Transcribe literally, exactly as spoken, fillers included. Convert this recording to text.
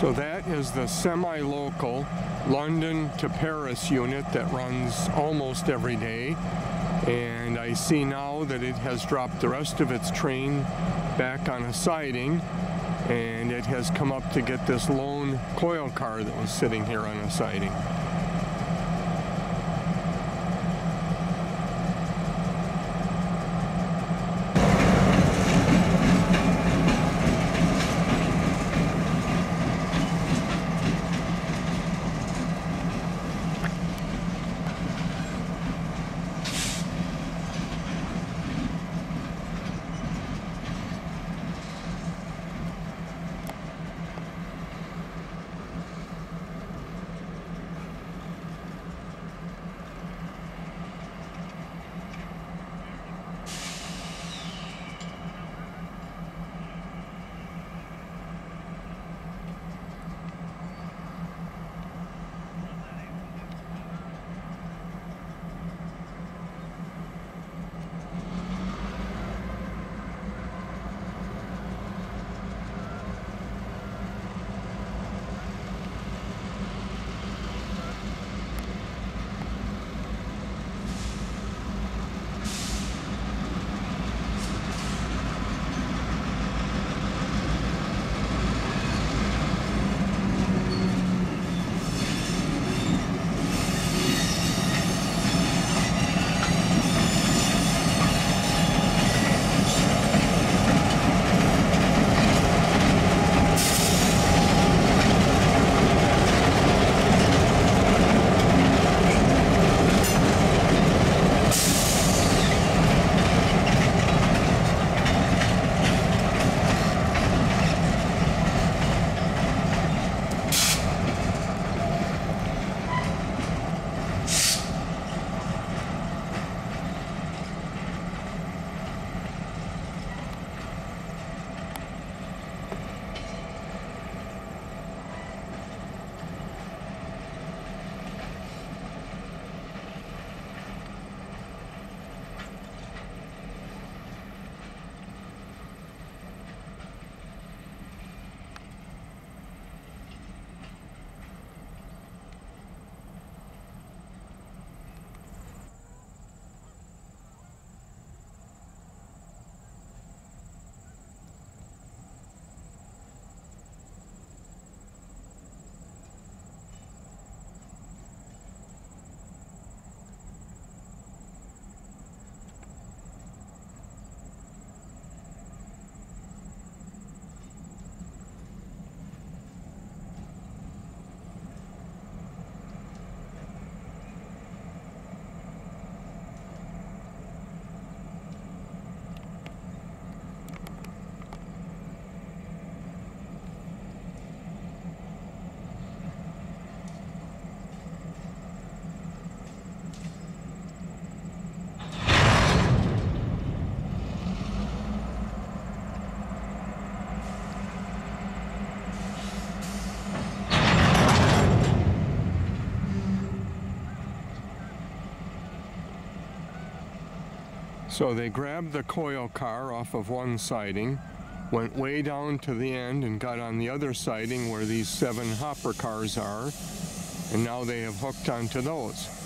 So that is the semi-local London to Paris unit that runs almost every day. And I see now that it has dropped the rest of its train back on a siding, and it has come up to get this lone coil car that was sitting here on a siding. So they grabbed the coil car off of one siding, went way down to the end and got on the other siding where these seven hopper cars are, and now they have hooked onto those.